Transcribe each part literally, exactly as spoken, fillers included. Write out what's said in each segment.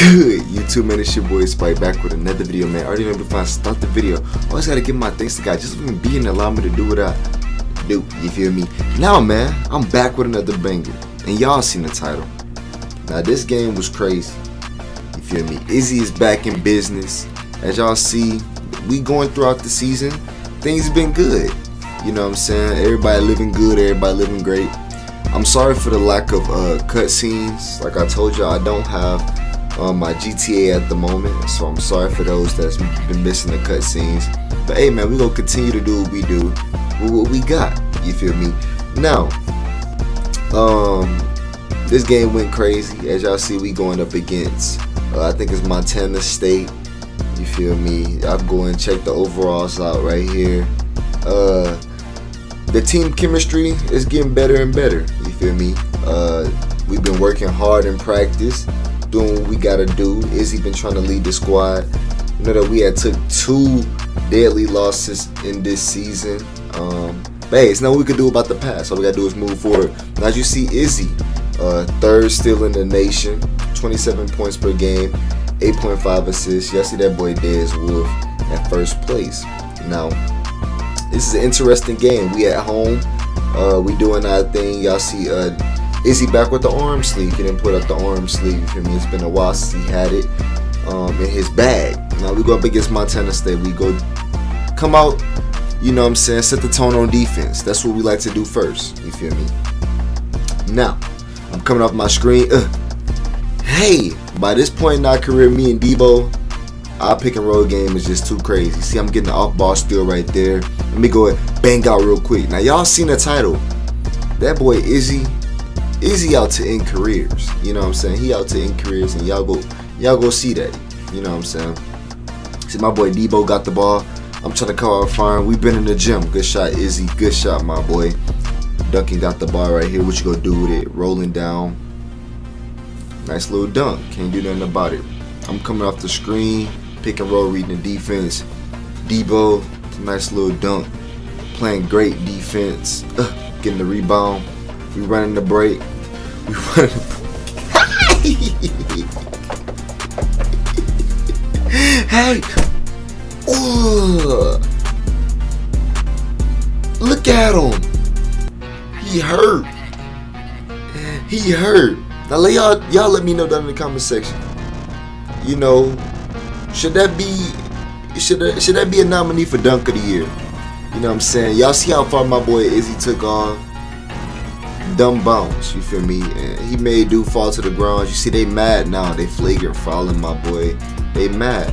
Good YouTube, man, it's your boy Spike back with another video, man. Already remember, before I start the video, I always gotta give my thanks to God just for me being allowing me to do what I do, you feel me? Now, man, I'm back with another banger, and y'all seen the title. Now, this game was crazy, you feel me? Izzy is back in business. As y'all see, we going throughout the season, things have been good, you know what I'm saying? Everybody living good, everybody living great. I'm sorry for the lack of uh, cutscenes. Like I told y'all, I don't have Um, my G T A at the moment, so I'm sorry for those that's been missing the cutscenes. But hey, man, we gonna continue to do what we do with what we got, you feel me? Now, um, this game went crazy. As y'all see, we going up against, uh, I think it's Montana State, you feel me? I'm going to check the overalls out right here. Uh, the team chemistry is getting better and better, you feel me? Uh, we've been working hard in practice, doing what we gotta do. Izzy been trying to lead the squad. You know that we had took two deadly losses in this season. Um, but hey, it's nothing we could do about the past. All we gotta do is move forward. Now as you see, Izzy, uh, third still in the nation, twenty-seven points per game, eight point five assists. Y'all see that boy Dez Wolf at first place. Now, this is an interesting game. We at home. Uh, we doing our thing. Y'all see. Uh, Izzy back with the arm sleeve. He didn't put up the arm sleeve for me. It's been a while since he had it um, in his bag. Now we go up against Montana State. We go come out, you know what I'm saying, set the tone on defense. That's what we like to do first, you feel me? Now, I'm coming off my screen. Uh, hey, by this point in our career, me and Debo, our pick and roll game is just too crazy. See, I'm getting the off ball steal right there. Let me go and bang out real quick. Now, y'all seen the title. That boy Izzy. Izzy out to end careers, you know what I'm saying? He out to end careers, and y'all go, y'all go see that, you know what I'm saying? See, my boy Debo got the ball. I'm trying to call out firing. We've been in the gym. Good shot, Izzy. Good shot, my boy. Duncan got the ball right here. What you gonna do with it? Rolling down. Nice little dunk. Can't do nothing about it. I'm coming off the screen, pick and roll, reading the defense. Debo, nice little dunk. Playing great defense. Ugh, getting the rebound. We running the break. We running the break. Hey! Ooh. Look at him! He hurt. He hurt. Now let y'all y'all let me know down in the comment section. You know, should that be should that, should that be a nominee for Dunk of the Year? You know what I'm saying? Y'all see how far my boy Izzy took off. Dumb bounce, you feel me? And he made dude fall to the ground. You see, they mad now. They flagrant fouling my boy. They mad.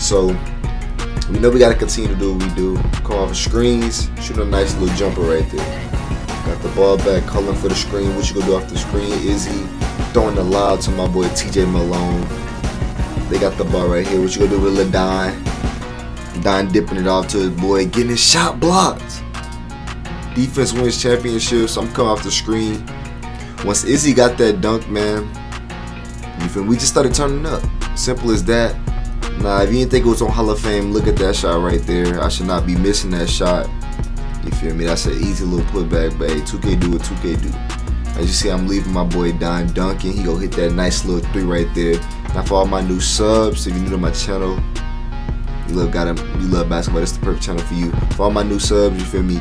So we know we gotta continue to do what we do. Call off screens. Shoot a nice little jumper right there. Got the ball back. Calling for the screen. What you gonna do off the screen? Izzy throwing the lob to my boy T J Malone. They got the ball right here. What you gonna do with Lil Don? Don dipping it off to his boy, getting his shot blocked. Defense wins championships. I'm coming off the screen. Once Izzy got that dunk, man, you feel me? We just started turning up. Simple as that. Nah, if you didn't think it was on Hall of Fame, look at that shot right there. I should not be missing that shot. You feel me? That's an easy little putback, but hey, two K do what two K do. As you see, I'm leaving my boy Don Duncan. He go hit that nice little three right there. Now for all my new subs, if you're new to my channel, you love got you love basketball. That's the perfect channel for you. For all my new subs, you feel me?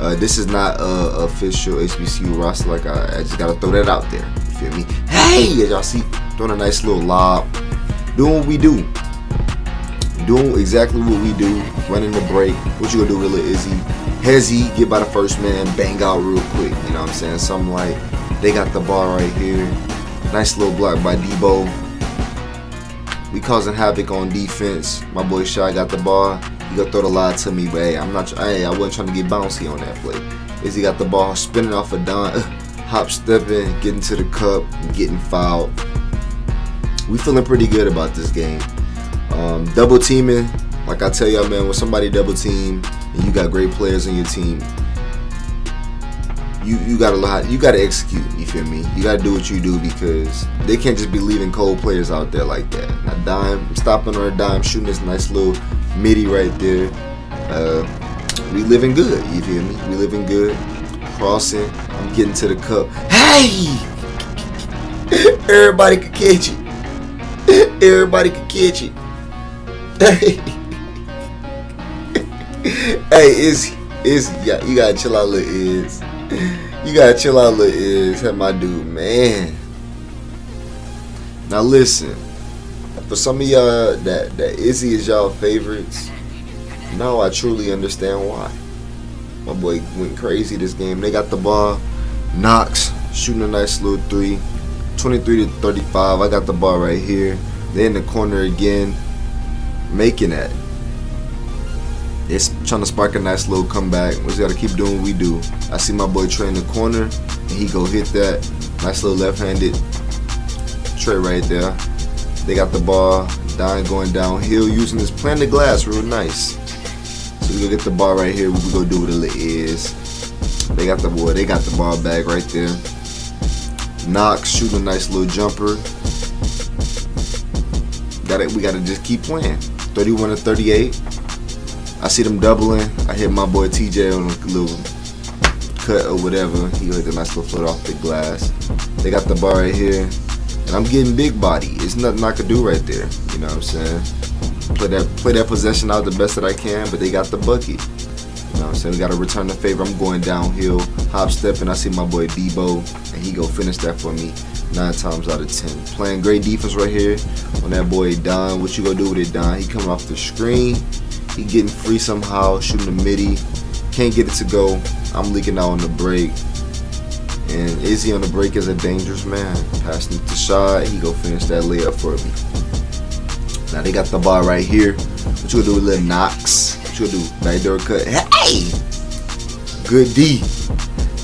Uh, this is not uh, official H B C U roster, like I, I just gotta throw that out there, you feel me? Hey, as y'all see, throwing a nice little lob, doing what we do, doing exactly what we do, running the break. What you gonna do with Lil Izzy? Hezzy, get by the first man, bang out real quick, you know what I'm saying? Something like, they got the ball right here, nice little block by Debo. We causing havoc on defense. My boy Shy got the ball. He gonna throw the lie to me, but hey, I'm not. Hey, I wasn't trying to get bouncy on that play. Izzy got the ball, spinning off of Don, uh, hop stepping, getting to the cup, getting fouled. We feeling pretty good about this game. Um, double teaming, like I tell y'all, man, when somebody double team and you got great players on your team, you you got a lot. You gotta execute. You feel me? You gotta do what you do because they can't just be leaving cold players out there like that. Now Dime, stopping on a dime, shooting this nice little midi right there. Uh, we living good, you feel me? We living good. Crossing, I'm getting to the cup. Hey! Everybody can catch it. Everybody can catch it. Hey, Izzy, Izzy, you gotta, you gotta chill out, little Iz. You gotta chill out, little Iz. That's my dude, man. Now listen, for some of y'all that that Izzy is y'all favorites, now I truly understand why. My boy went crazy this game. They got the ball. Knox shooting a nice little three, twenty-three to thirty-five. I got the ball right here. They in the corner again, making that. It's trying to spark a nice little comeback. We just gotta keep doing what we do. I see my boy Trey in the corner, and he go hit that nice little left-handed Trey right there. They got the ball. Don going downhill using his planted glass, real nice. So we go get the ball right here. We go do what it is. They got the boy. They got the ball back right there. Knox shooting a nice little jumper. Got it. We gotta just keep playing. thirty-one to thirty-eight. I see them doubling. I hit my boy T J on a little cut or whatever. He hit a nice little foot off the glass. They got the ball right here, and I'm getting big body. It's nothing I could do right there. You know what I'm saying? Play that, play that possession out the best that I can. But they got the bucket. You know what I'm saying? We gotta return the favor. I'm going downhill, hop stepping. I see my boy Debo, and he go finish that for me nine times out of ten. Playing great defense right here on that boy Don. What you gonna do with it, Don? He coming off the screen. He getting free somehow, shooting the midi. Can't get it to go. I'm leaking out on the break. And Izzy on the break is a dangerous man. Passing it to Shad. He go finish that layup for me. Now they got the ball right here. What you gonna do with little Knox? What you gonna do? Backdoor cut. Hey! Good D.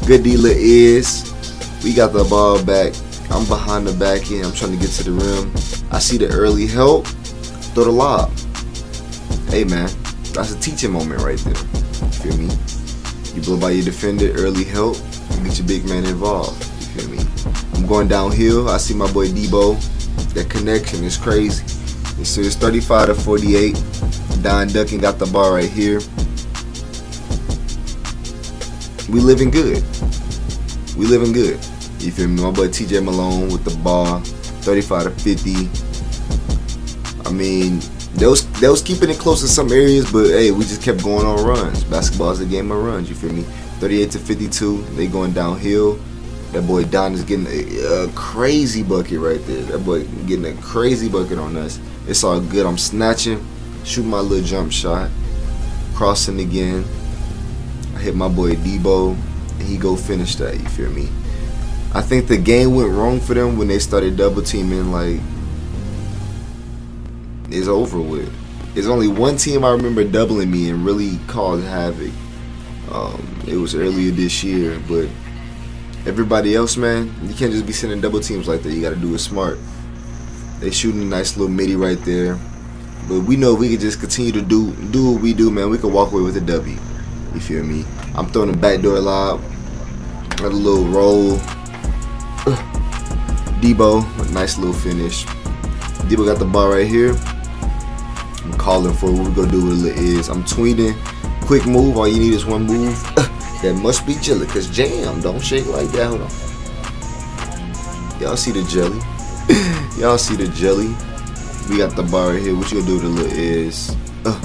Good D, little Iz. We got the ball back. I'm behind the back end. I'm trying to get to the rim. I see the early help. Throw the lob. Hey man, that's a teaching moment right there. You feel me? You blow by your defender, early help, and get your big man involved. You feel me? I'm going downhill. I see my boy Debo. That connection is crazy. So it's thirty-five to forty-eight. Don Duncan got the ball right here. We living good. We living good. You feel me? My boy T J Malone with the ball, thirty-five to fifty. I mean, They was, they was keeping it close in some areas, but hey, we just kept going on runs. Basketball is a game of runs, you feel me? thirty-eight to fifty-two, they going downhill. That boy Don is getting a, a crazy bucket right there. That boy getting a crazy bucket on us. It's all good. I'm snatching, shooting my little jump shot, crossing again. I hit my boy Debo, and he go finish that, you feel me? I think the game went wrong for them when they started double teaming, like, it's over with. There's only one team I remember doubling me and really caused havoc. Um, it was earlier this year, but everybody else, man, you can't just be sending double teams like that. You got to do it smart. They shooting a nice little midi right there, but we know we can just continue to do do what we do, man. We can walk away with a W. You feel me? I'm throwing a backdoor lob, got a little roll. Debo, a nice little finish. Debo got the ball right here. I'm calling for what we gonna do with it is. I'm tweeting. Quick move. All you need is one move. That must be jelly, cause jam don't shake like that. Hold on. Y'all see the jelly? Y'all see the jelly? We got the ball right here. What you gonna do with the little is? Uh,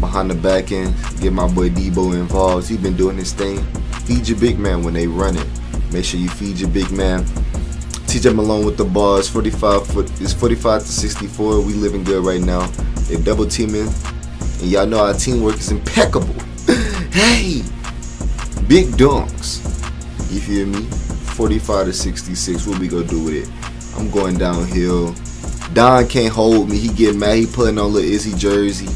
behind the back end, get my boy Debo involved. He been doing his thing. Feed your big man when they run it. Make sure you feed your big man. T J Malone with the ball. It's forty-five to sixty-four. We living good right now. They're double teaming, and y'all know our teamwork is impeccable. Hey, big dunks. You feel me? forty-five to sixty-six. What we gonna do with it? I'm going downhill. Don can't hold me. He get mad. He putting on little Izzy jersey.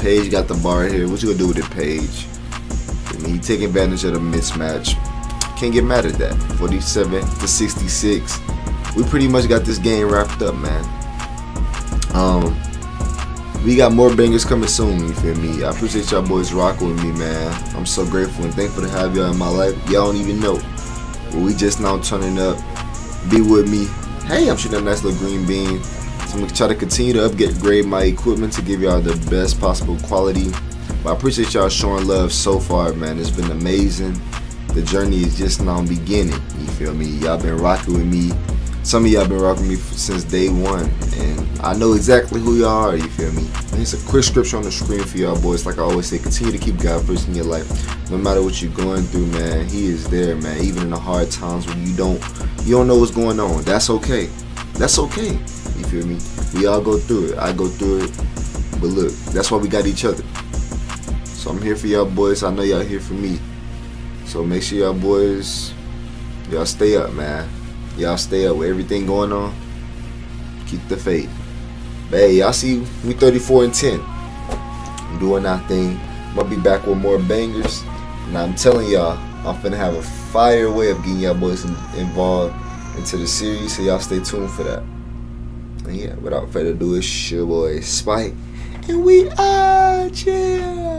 Paige got the ball right here. What you gonna do with it, Paige? I mean, he taking advantage of the mismatch. Can't get mad at that. forty-seven to sixty-six. We pretty much got this game wrapped up, man. Um, we got more bangers coming soon. You feel me? I appreciate y'all boys rocking with me, man. I'm so grateful and thankful to have y'all in my life. Y'all don't even know. But we just now turning up. Be with me. Hey, I'm shooting a nice little green bean. So I'm gonna try to continue to upgrade my equipment to give y'all the best possible quality. But I appreciate y'all showing love so far, man. It's been amazing. The journey is just now beginning, you feel me? Y'all been rocking with me Some of y'all been rocking me since day one, and I know exactly who y'all are, you feel me? And it's a quick scripture on the screen for y'all boys. Like I always say, continue to keep God first in your life. No matter what you're going through, man, he is there, man. Even in the hard times when you don't, you don't know what's going on. That's okay. That's okay. You feel me? We all go through it. I go through it. But look, that's why we got each other. So I'm here for y'all boys. I know y'all here for me. So make sure y'all boys, y'all stay up, man. Y'all stay up with everything going on. Keep the faith. But hey, y'all see we thirty-four and ten. I'm doing our thing. I'm gonna be back with more bangers. And I'm telling y'all, I'm finna have a fire way of getting y'all boys in involved into the series. So y'all stay tuned for that. And yeah, without further ado, it's your boy Spike. And we are chill.